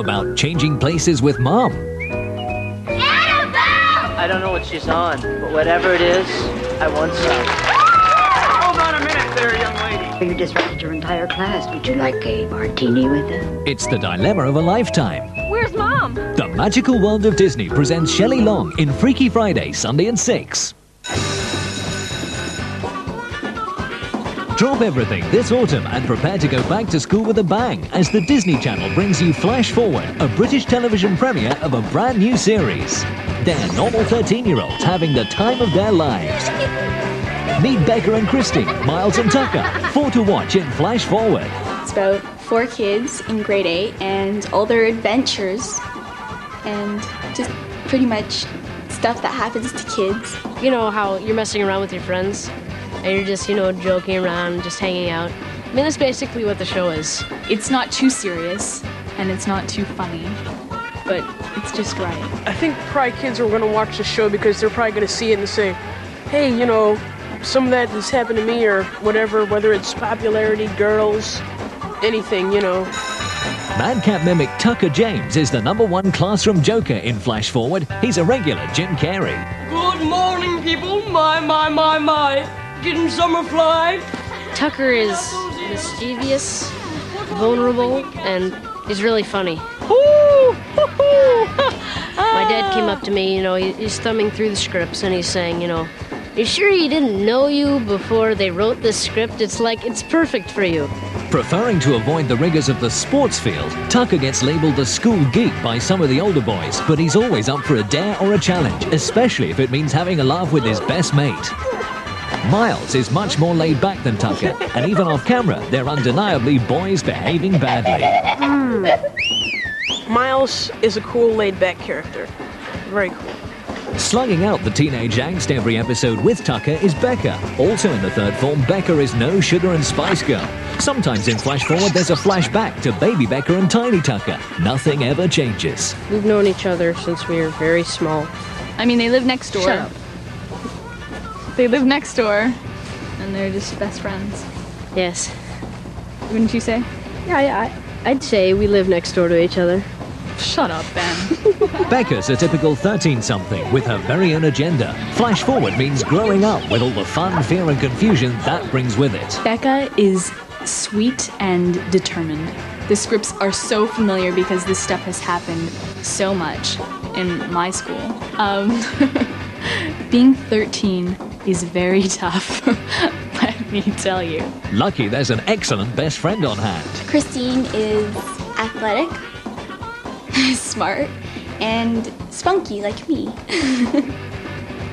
about changing places with Mom. Annabelle! I don't know what she's on, but whatever it is, I want some. Hold on a minute there, young lady. You disrupted your entire class. Would you like a martini with us? It's the dilemma of a lifetime. Where's Mom? The Magical World of Disney presents Shelley Long in Freaky Friday, Sunday at 6. Drop everything this autumn and prepare to go back to school with a bang as the Disney Channel brings you Flash Forward, a British television premiere of a brand new series. They're normal 13-year-olds having the time of their lives. Meet Becca and Christine, Miles and Tucker, 4 to watch in Flash Forward. It's about 4 kids in grade 8 and all their adventures and just pretty much stuff that happens to kids. You know how you're messing around with your friends? And you're just, you know, joking around, just hanging out. I mean, that's basically what the show is. It's not too serious, and it's not too funny, but it's just right. I think probably kids are going to watch the show because they're probably going to see it and say, hey, you know, some of that has happened to me or whatever, whether it's popularity, girls, anything, you know. Madcap mimic Tucker James is the #1 classroom joker in Flash Forward. He's a regular Jim Carrey. Good morning, people. My. Getting summer fly. Tucker is mischievous, vulnerable, and he's really funny. My dad came up to me, you know, he's thumbing through the scripts and he's saying, you know, you sure you didn't know you before they wrote this script? It's like, it's perfect for you. Preferring to avoid the rigors of the sports field, Tucker gets labeled the school geek by some of the older boys, but he's always up for a dare or a challenge, especially if it means having a laugh with his best mate. Miles is much more laid back than Tucker, and even off camera, they're undeniably boys behaving badly. Miles is a cool, laid-back character. Very cool. Slugging out the teenage angst every episode with Tucker is Becca. Also in the third form, Becca is no sugar and spice girl. Sometimes in Flash Forward, there's a flashback to baby Becca and tiny Tucker. Nothing ever changes. We've known each other since we were very small. I mean, they live next door. Shut up. They live next door, and they're just best friends. Yes. Wouldn't you say? Yeah, I'd say we live next door to each other. Shut up, Ben. Becca's a typical 13-something with her very own agenda. Flash Forward means growing up with all the fun, fear, and confusion that brings with it. Becca is sweet and determined. The scripts are so familiar because this stuff has happened so much in my school. Being 13... is very tough, let me tell you. Lucky there's an excellent best friend on hand. Christine is athletic, smart, and spunky like me.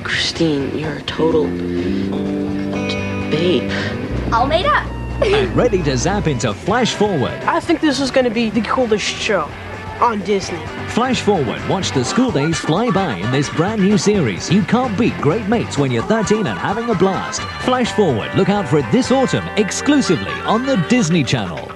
Christine, you're a total babe. All made up. And ready to zap into Flash Forward. I think this is going to be the coolest show on Disney. Flash Forward, watch the school days fly by in this brand new series. You can't beat great mates when you're 13 and having a blast. Flash Forward, look out for it this autumn exclusively on the Disney Channel.